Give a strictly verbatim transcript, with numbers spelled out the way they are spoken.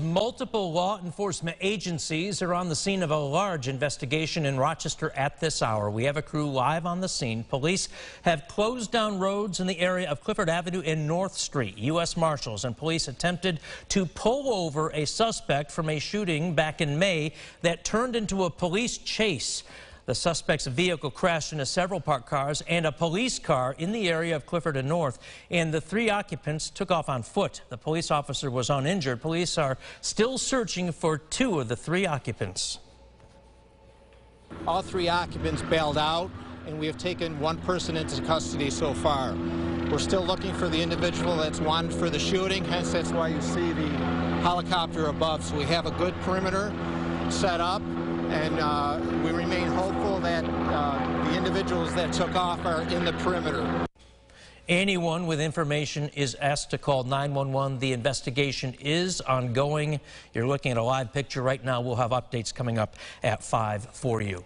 Multiple law enforcement agencies are on the scene of a large investigation in Rochester at this hour. We have a crew live on the scene. Police have closed down roads in the area of Clifford Avenue and North Street. U S Marshals and police attempted to pull over a suspect from a shooting back in May that turned into a police chase. The suspect's vehicle crashed into several parked cars and a police car in the area of Clifford and North, and the three occupants took off on foot. The police officer was uninjured. Police are still searching for two of the three occupants. All three occupants bailed out, and we have taken one person into custody so far. We're still looking for the individual that's wanted for the shooting, hence that's why you see the helicopter above. So we have a good perimeter set up, and uh, we remain hopeful that uh, the individuals that took off are in the perimeter. Anyone with information is asked to call nine one one. The investigation is ongoing. You're looking at a live picture right now. We'll have updates coming up at five for you.